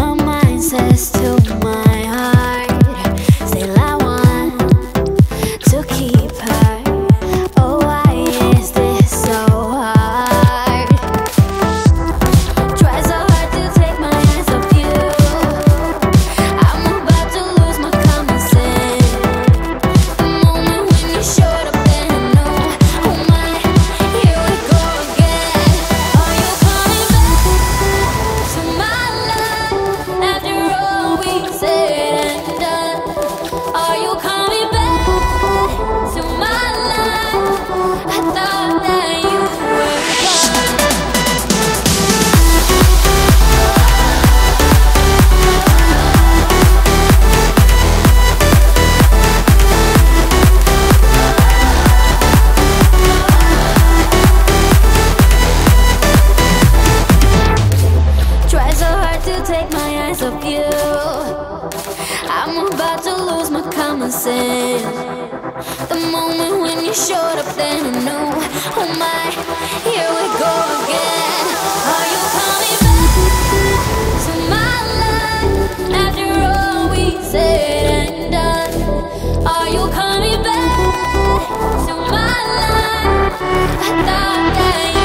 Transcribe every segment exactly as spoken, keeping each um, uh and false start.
My mind says to with you. I'm about to lose my common sense. The moment when you showed up, then I knew. Oh my, here we go again. Are you coming back to my life after all we said and done? Are you coming back to my life? I thought that you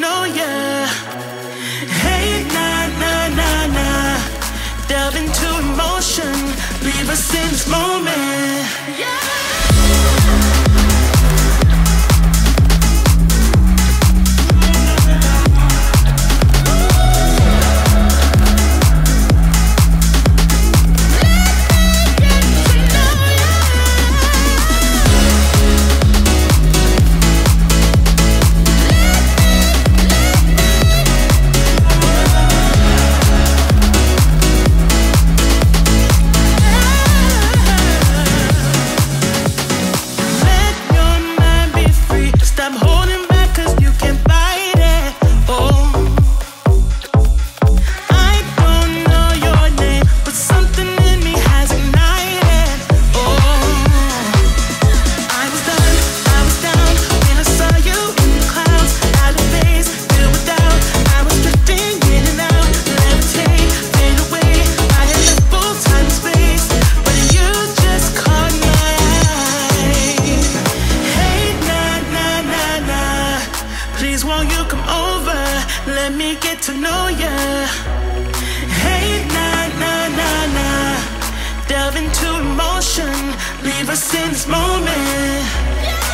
know ya. Hey, nah, nah, nah, nah. Delve into emotion. Leave us in this moment. Yeah. Let me get to know ya. Hey, nah, nah, nah, nah. Delve into emotion. Leave us in this moment.